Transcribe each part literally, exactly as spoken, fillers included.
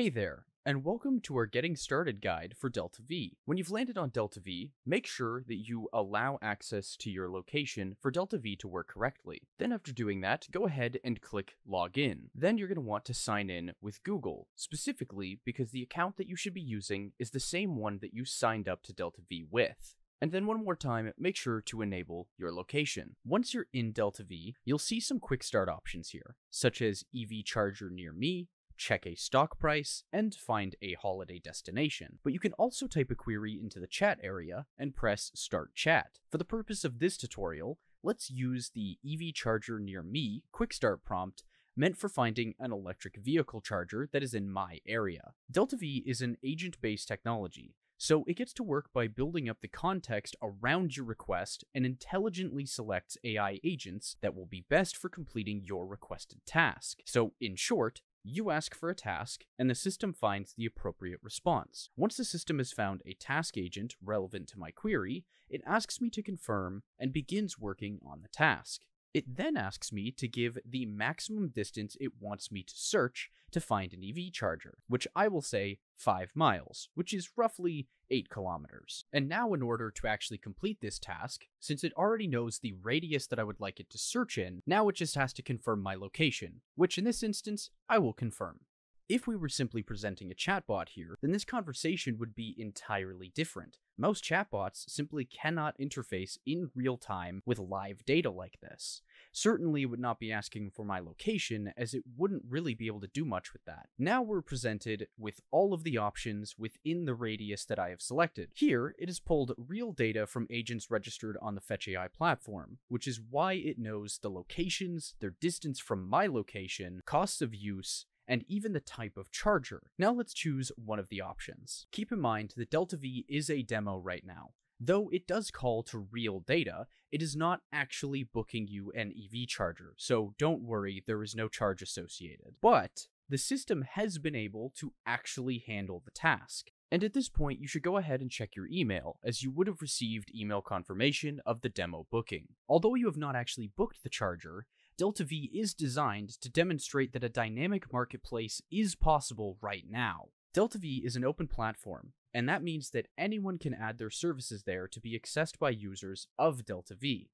Hey there, and welcome to our Getting Started guide for DeltaV. When you've landed on DeltaV, make sure that you allow access to your location for DeltaV to work correctly. Then after doing that, go ahead and click Login. Then you're going to want to sign in with Google, specifically because the account that you should be using is the same one that you signed up to DeltaV with. And then one more time, make sure to enable your location. Once you're in DeltaV, you'll see some quick start options here, such as E V Charger Near Me, check a stock price, and find a holiday destination. But you can also type a query into the chat area and press Start Chat. For the purpose of this tutorial, let's use the E V Charger Near Me quick start prompt meant for finding an electric vehicle charger that is in my area. DeltaV is an agent-based technology, so it gets to work by building up the context around your request and intelligently selects A I agents that will be best for completing your requested task. So in short, you ask for a task, and the system finds the appropriate response. Once the system has found a task agent relevant to my query, it asks me to confirm and begins working on the task. It then asks me to give the maximum distance it wants me to search to find an E V charger, which I will say five miles, which is roughly eight kilometers. And now in order to actually complete this task, since it already knows the radius that I would like it to search in, now it just has to confirm my location, which in this instance, I will confirm. If we were simply presenting a chatbot here, then this conversation would be entirely different. Most chatbots simply cannot interface in real time with live data like this. Certainly would not be asking for my location, as it wouldn't really be able to do much with that. Now we're presented with all of the options within the radius that I have selected. Here, it has pulled real data from agents registered on the Fetch dot A I platform, which is why it knows the locations, their distance from my location, costs of use, and even the type of charger. Now let's choose one of the options. Keep in mind that DeltaV is a demo right now. Though it does call to real data, it is not actually booking you an E V charger, so don't worry, there is no charge associated. But the system has been able to actually handle the task. And at this point, you should go ahead and check your email, as you would have received email confirmation of the demo booking. Although you have not actually booked the charger, DeltaV is designed to demonstrate that a dynamic marketplace is possible right now. DeltaV is an open platform, and that means that anyone can add their services there to be accessed by users of DeltaV.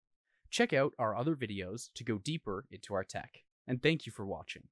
Check out our other videos to go deeper into our tech, and thank you for watching.